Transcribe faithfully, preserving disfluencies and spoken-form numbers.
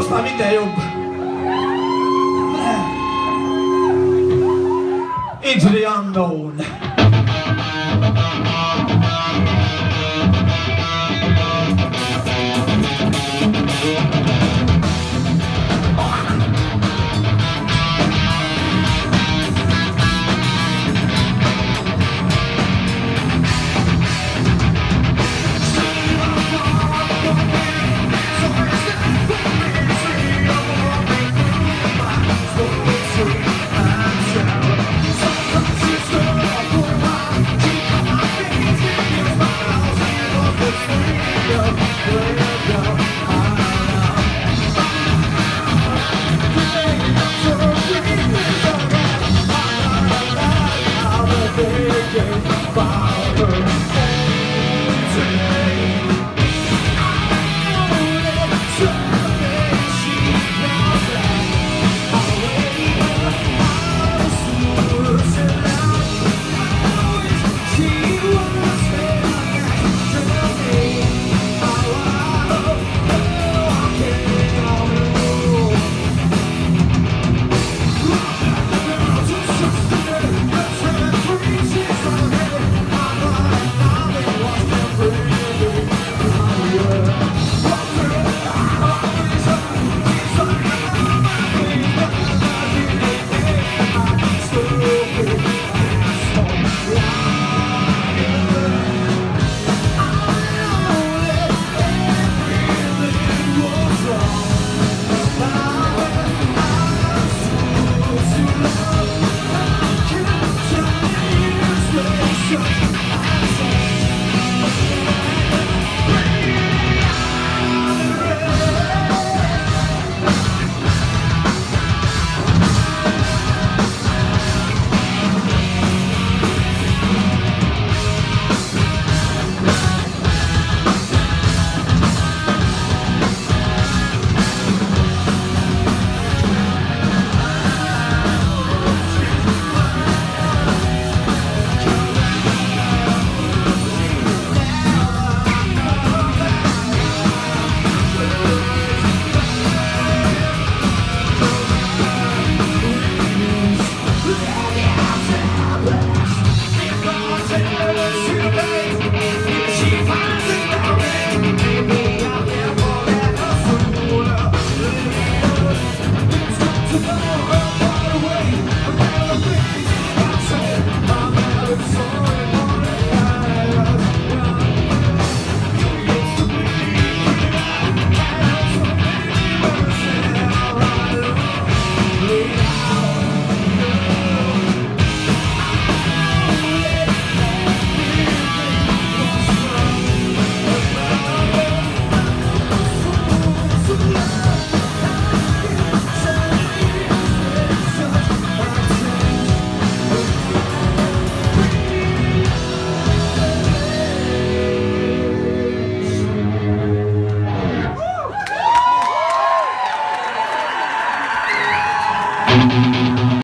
Dios para mí te dio. Into the unknown. Sure.